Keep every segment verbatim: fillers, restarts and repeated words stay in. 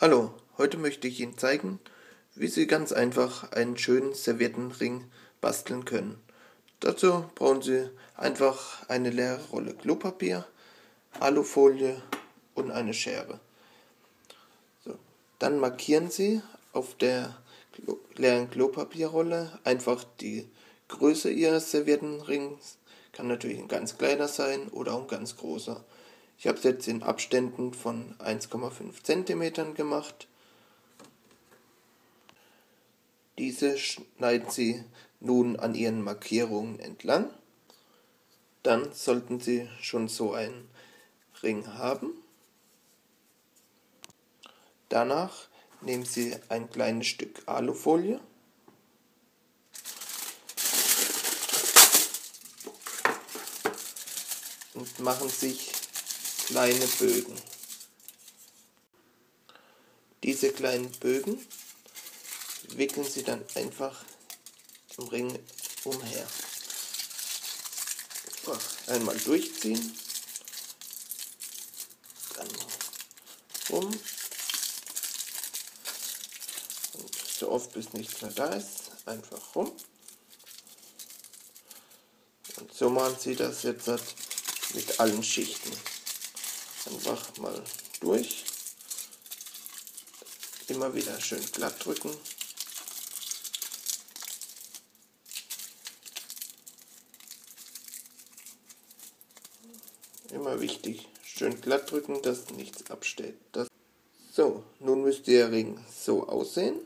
Hallo, heute möchte ich Ihnen zeigen, wie Sie ganz einfach einen schönen Serviettenring basteln können. Dazu brauchen Sie einfach eine leere Rolle Klopapier, Alufolie und eine Schere. So, dann markieren Sie auf der leeren Klopapierrolle einfach die Größe Ihres Serviettenrings. Kann natürlich ein ganz kleiner sein oder auch ein ganz großer. Ich habe es jetzt in Abständen von eins Komma fünf Zentimeter gemacht. Diese schneiden Sie nun an Ihren Markierungen entlang. Dann sollten Sie schon so einen Ring haben. Danach nehmen Sie ein kleines Stück Alufolie. Und machen sich kleine Bögen. Diese kleinen Bögen wickeln Sie dann einfach im Ring umher. Einmal durchziehen, dann um und so oft bis nichts mehr da ist, einfach rum. Und so machen Sie das jetzt mit allen Schichten. Einfach mal durch, immer wieder schön glatt drücken. Immer wichtig, schön glatt drücken, dass nichts absteht. Das so, nun müsste der Ring so aussehen.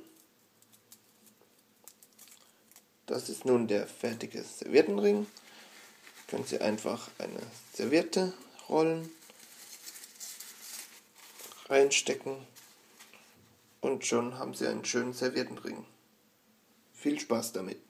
Das ist nun der fertige Serviettenring. Können Sie einfach eine Serviette rollen, reinstecken und schon haben Sie einen schönen Serviettenring. Viel Spaß damit!